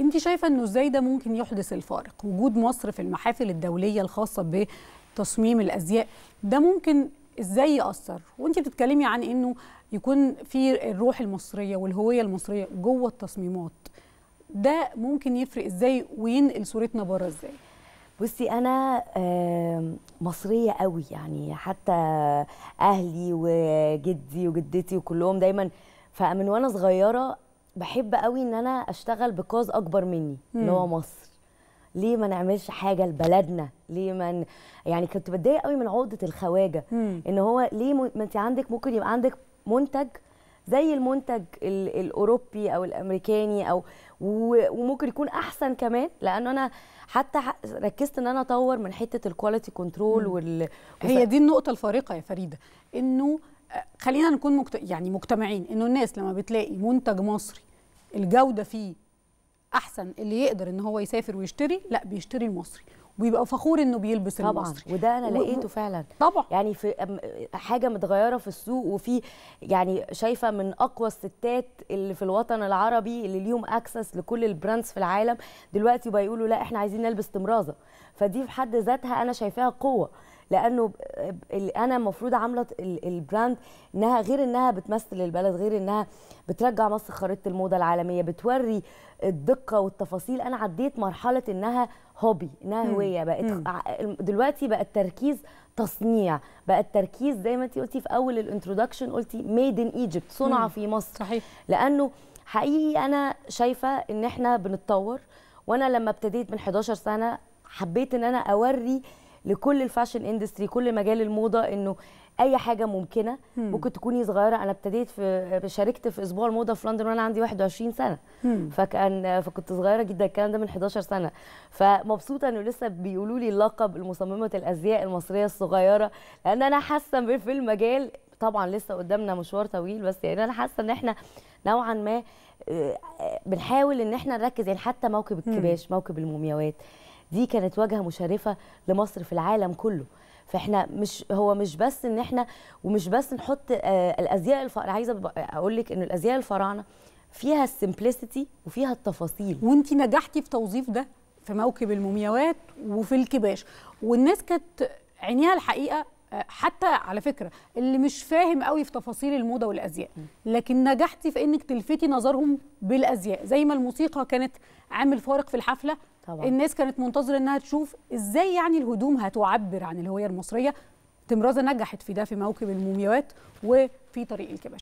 انت شايفه انه ازاي ده ممكن يحدث الفارق؟ وجود مصر في المحافل الدوليه الخاصه بتصميم الازياء ده ممكن ازاي ياثر؟ وانت بتتكلمي عن انه يكون في الروح المصريه والهويه المصريه جوه التصميمات، ده ممكن يفرق ازاي وينقل صورتنا بره ازاي؟ بصي انا مصريه قوي، يعني حتى اهلي وجدي وجدتي وكلهم دايما، فمن وانا صغيره بحب قوي ان انا اشتغل بكاز اكبر مني اللي هو مصر. ليه ما نعملش حاجه لبلدنا؟ ليه ما يعني كنت بتضايق قوي من عقده الخواجه، ان هو ليه ما انت عندك ممكن يبقى عندك منتج زي المنتج الاوروبي او الامريكاني او وممكن يكون احسن كمان، لانه انا حتى ركزت ان انا اطور من حته الكواليتي كنترول هي دي النقطه الفارقه يا فريده، انه خلينا نكون مجتمعين انه الناس لما بتلاقي منتج مصري الجوده فيه احسن، اللي يقدر ان هو يسافر ويشتري لا بيشتري المصري ويبقى فخور انه بيلبس المصري. طبعا وده انا لقيته فعلا طبعا، يعني في حاجه متغيره في السوق، وفي يعني شايفه من اقوى الستات اللي في الوطن العربي اللي ليهم اكسس لكل البراندز في العالم دلوقتي بقى يقولوا لا احنا عايزين نلبس تمرازه، فدي في حد ذاتها انا شايفاها قوه، لانه انا المفروض عامله البراند انها غير انها بتمثل البلد، غير انها بترجع مصر خريطه الموضه العالميه، بتوري الدقه والتفاصيل. انا عديت مرحله انها هوبي، انها هويه، بقت دلوقتي بقى التركيز تصنيع، بقى التركيز زي ما انت قلتي في اول الانترودكشن قلتي ميد ان ايجيبت، صنع في مصر. صحيح. لانه حقيقي انا شايفه ان احنا بنتطور، وانا لما ابتديت من 11 سنه حبيت ان انا اوري لكل الفاشن اندستري، كل مجال الموضه، انه اي حاجه ممكنه. ممكن تكوني صغيره، انا ابتديت شاركت في اسبوع الموضه في لندن وانا عندي 21 سنه، فكنت صغيره جدا، الكلام ده من 11 سنه، فمبسوطه انه لسه بيقولوا لي اللقب المصممه الازياء المصريه الصغيره، لان انا حاسه في المجال طبعا لسه قدامنا مشوار طويل، بس يعني انا حاسه ان احنا نوعا ما بنحاول ان احنا نركز. يعني حتى موكب الكباش، موكب المومياوات، دي كانت واجهه مشرفه لمصر في العالم كله، فاحنا مش بس ان احنا ومش بس نحط الازياء عايزه اقول لك ان الازياء الفراعنه فيها السمبلسيتي وفيها التفاصيل، وانت نجحتي في توظيف ده في موكب المومياوات وفي الكباش، والناس كانت عينيها الحقيقه، حتى على فكره اللي مش فاهم قوي في تفاصيل الموضه والازياء، لكن نجحتي في انك تلفتي نظرهم بالازياء، زي ما الموسيقى كانت عامل فارق في الحفله. طبعا. الناس كانت منتظره انها تشوف ازاي يعني الهدوم هتعبر عن الهويه المصريه. تمرازا نجحت في ده في موكب المومياوات وفي طريق الكباش.